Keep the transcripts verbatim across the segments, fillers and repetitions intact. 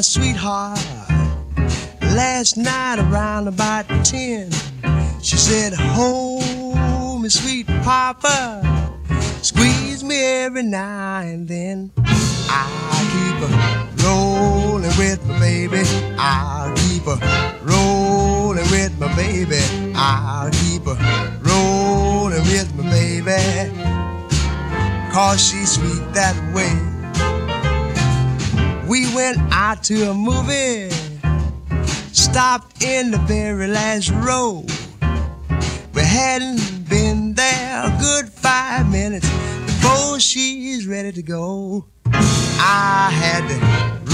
my sweetheart last night around about ten. She said, "Hold me, sweet papa, squeeze me every now and then. I'll keep a rolling with my baby. I'll keep a rolling with my baby. I'll keep a rolling with my baby, 'cause she's sweet that way." We went out to a movie, stopped in the very last row. We hadn't been there a good five minutes before she's ready to go. I had to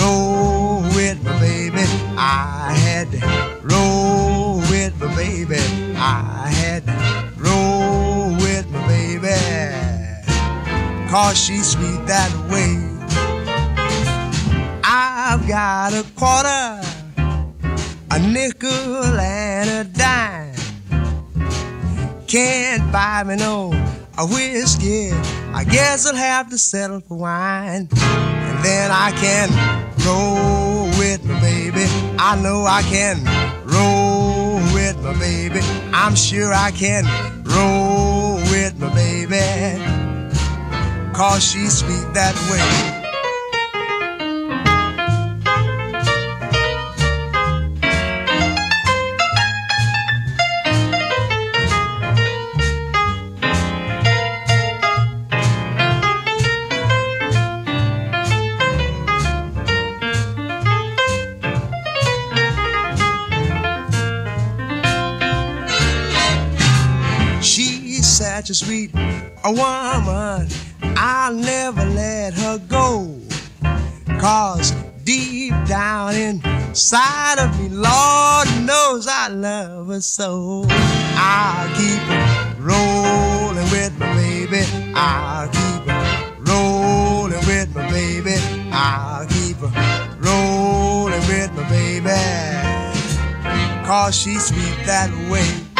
roll with my baby. I had to roll with my baby. I had to roll with my baby, 'cause she's sweet that way. I've got a quarter, a nickel and a dime. Can't buy me no a whiskey, I guess I'll have to settle for wine. And then I can roll with my baby. I know I can roll with my baby. I'm sure I can roll with my baby, 'cause she's sweet that way. Such a sweet a woman, I'll never let her go, 'cause deep down inside of me, Lord knows I love her so. I'll keep her rolling with my baby. I'll keep her rolling with my baby. I'll keep her rolling with my baby, 'cause she's sweet that way.